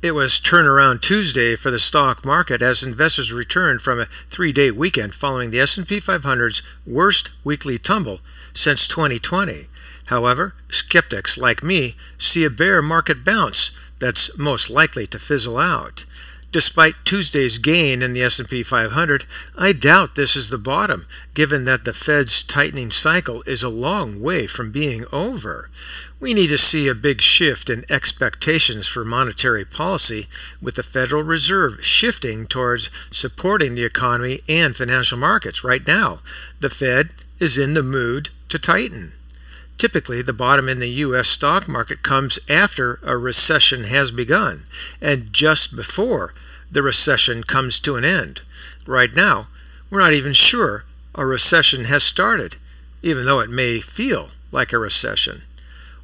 It was turnaround Tuesday for the stock market as investors returned from a three-day weekend following the S&P 500's worst weekly tumble since 2020. However, skeptics like me see a bear market bounce that's most likely to fizzle out. Despite Tuesday's gain in the S&P 500, I doubt this is the bottom, given that the Fed's tightening cycle is a long way from being over. We need to see a big shift in expectations for monetary policy, with the Federal Reserve shifting towards supporting the economy and financial markets right now. The Fed is in the mood to tighten. Typically, the bottom in the U.S. stock market comes after a recession has begun and just before the recession comes to an end. Right now, we're not even sure a recession has started, even though it may feel like a recession.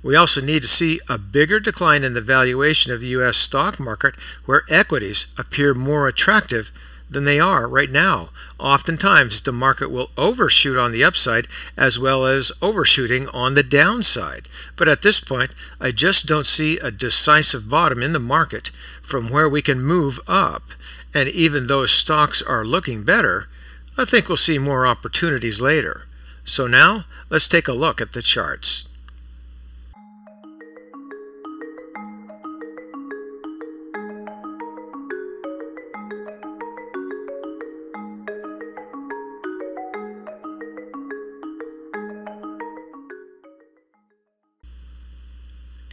We also need to see a bigger decline in the valuation of the U.S. stock market, where equities appear more attractive than they are right now. Oftentimes, the market will overshoot on the upside as well as overshooting on the downside. But at this point, I just don't see a decisive bottom in the market from where we can move up. And even though stocks are looking better, I think we'll see more opportunities later. So now, let's take a look at the charts.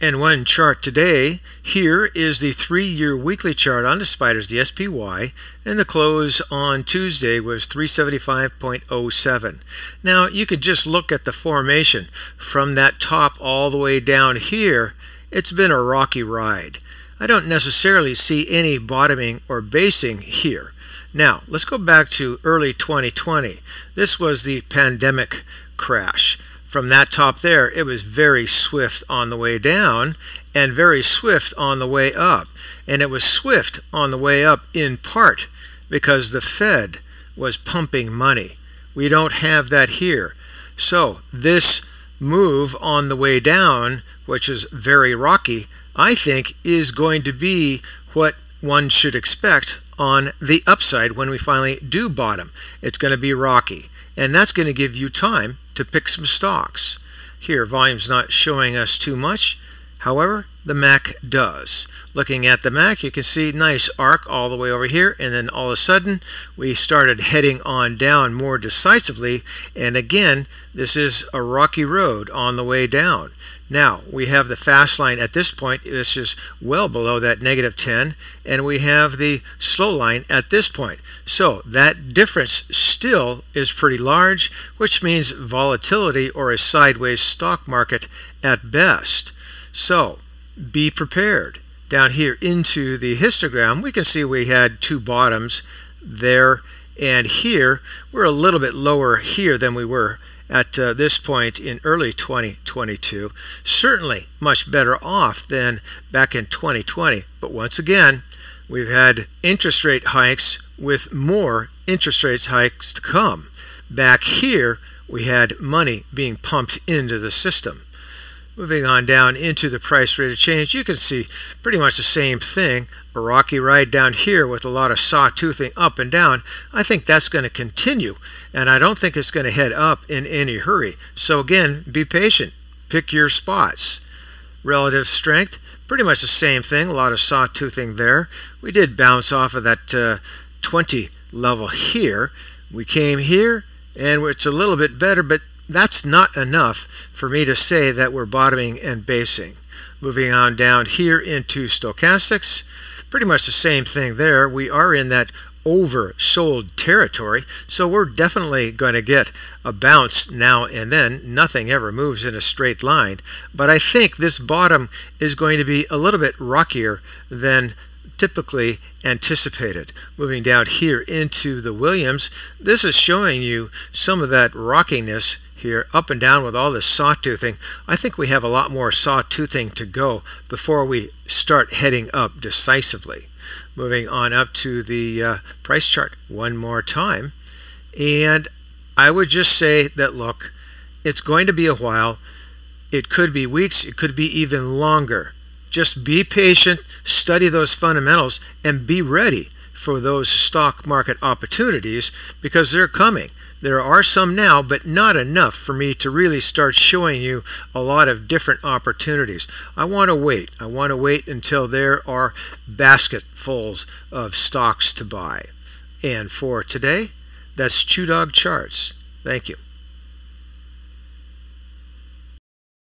And one chart today, here is the three-year weekly chart on the SPYs, the SPY, and the close on Tuesday was 375.07. Now, you could just look at the formation from that top all the way down here. It's been a rocky ride. I don't necessarily see any bottoming or basing here. Now, let's go back to early 2020. This was the pandemic crash. From that top there, it was very swift on the way down and very swift on the way up. And it was swift on the way up in part because the Fed was pumping money. We don't have that here. So this move on the way down, which is very rocky, I think is going to be what one should expect on the upside when we finally do bottom. It's going to be rocky. And that's going to give you time to pick some stocks. Here, volume's not showing us too much. However, the MAC does. Looking at the MAC, you can see nice arc all the way over here, and then all of a sudden we started heading on down more decisively, and again this is a rocky road on the way down. Now we have the fast line at this point, this is well below that -10, and we have the slow line at this point. So that difference still is pretty large, which means volatility or a sideways stock market at best. So be prepared. Down here into the histogram, we can see we had two bottoms there and here. We're a little bit lower here than we were at this point in early 2022. Certainly much better off than back in 2020. But once again, we've had interest rate hikes with more interest rate hikes to come. Back here, we had money being pumped into the system. Moving on down into the price rate of change, you can see pretty much the same thing. A rocky ride down here with a lot of sawtoothing up and down. I think that's going to continue, and I don't think it's going to head up in any hurry. So again, be patient. Pick your spots. Relative strength, pretty much the same thing. A lot of sawtoothing there. We did bounce off of that 20 level here. We came here, and it's a little bit better, but that's not enough for me to say that we're bottoming and basing. Moving on down here into stochastics, pretty much the same thing there. We are in that oversold territory, so we're definitely going to get a bounce now and then. Nothing ever moves in a straight line, but I think this bottom is going to be a little bit rockier than typically anticipated. Moving down here into the Williams, this is showing you some of that rockiness here, up and down with all this sawtoothing. I think we have a lot more sawtoothing to go before we start heading up decisively. Moving on up to the price chart one more time, and I would just say that, look, it's going to be a while. It could be weeks, it could be even longer Just be patient, study those fundamentals, and be ready for those stock market opportunities, because they're coming. There are some now, but not enough for me to really start showing you a lot of different opportunities. I want to wait. I want to wait until there are basketfuls of stocks to buy. And for today, that's ChewDog Charts. Thank you.